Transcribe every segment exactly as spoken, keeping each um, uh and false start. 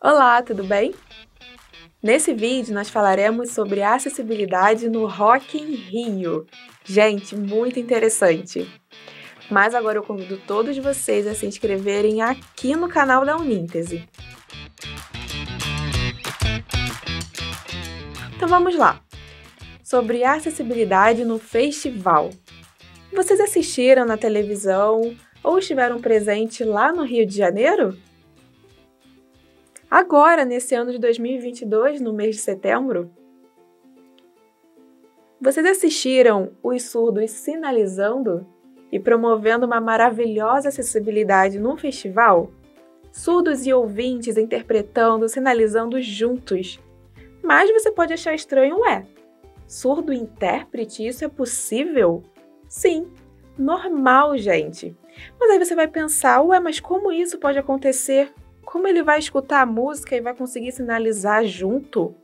Olá, tudo bem? Nesse vídeo nós falaremos sobre acessibilidade no Rock in Rio. Gente, muito interessante! Mas agora eu convido todos vocês a se inscreverem aqui no canal da Uníntese. Então vamos lá! Sobre acessibilidade no festival. Vocês assistiram na televisão ou estiveram presentes lá no Rio de Janeiro? Agora, nesse ano de dois mil e vinte e dois, no mês de setembro, vocês assistiram os surdos sinalizando e promovendo uma maravilhosa acessibilidade num festival? Surdos e ouvintes interpretando, sinalizando juntos. Mas você pode achar estranho, ué, surdo e intérprete, isso é possível? Sim, normal, gente. Mas aí você vai pensar, ué, mas como isso pode acontecer? Como ele vai escutar a música e vai conseguir sinalizar junto?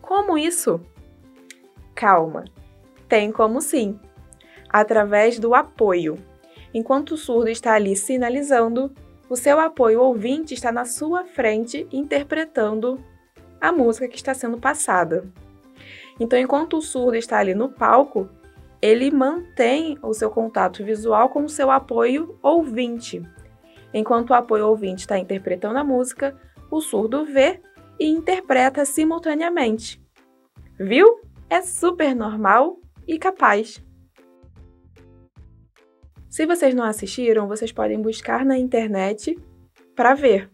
Como isso? Calma, tem como sim, através do apoio. Enquanto o surdo está ali sinalizando, o seu apoio ouvinte está na sua frente interpretando a música que está sendo passada. Então, enquanto o surdo está ali no palco, ele mantém o seu contato visual com o seu apoio ouvinte. Enquanto o apoio ouvinte está interpretando a música, o surdo vê e interpreta simultaneamente. Viu? É super normal e capaz. Se vocês não assistiram, vocês podem buscar na internet para ver.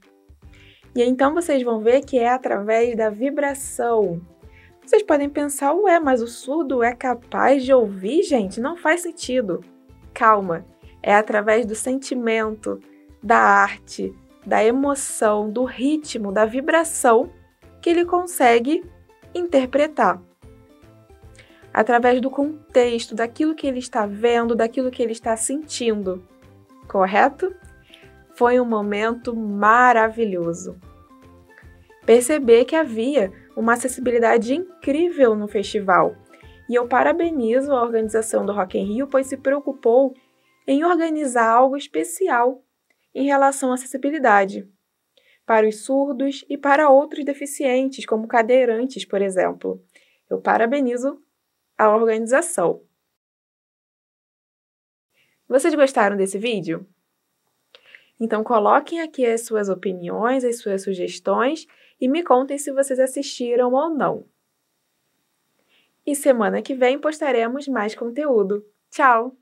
E então vocês vão ver que é através da vibração. Vocês podem pensar, ué, mas o surdo é capaz de ouvir, gente? Não faz sentido. Calma, é através do sentimento, da arte, da emoção, do ritmo, da vibração que ele consegue interpretar. Através do contexto, daquilo que ele está vendo, daquilo que ele está sentindo, correto? Foi um momento maravilhoso. Perceber que havia uma acessibilidade incrível no festival. E eu parabenizo a organização do Rock in Rio, pois se preocupou em organizar algo especial em relação à acessibilidade, para os surdos e para outros deficientes, como cadeirantes, por exemplo. Eu parabenizo a organização. Vocês gostaram desse vídeo? Então coloquem aqui as suas opiniões, as suas sugestões e me contem se vocês assistiram ou não. E semana que vem postaremos mais conteúdo. Tchau!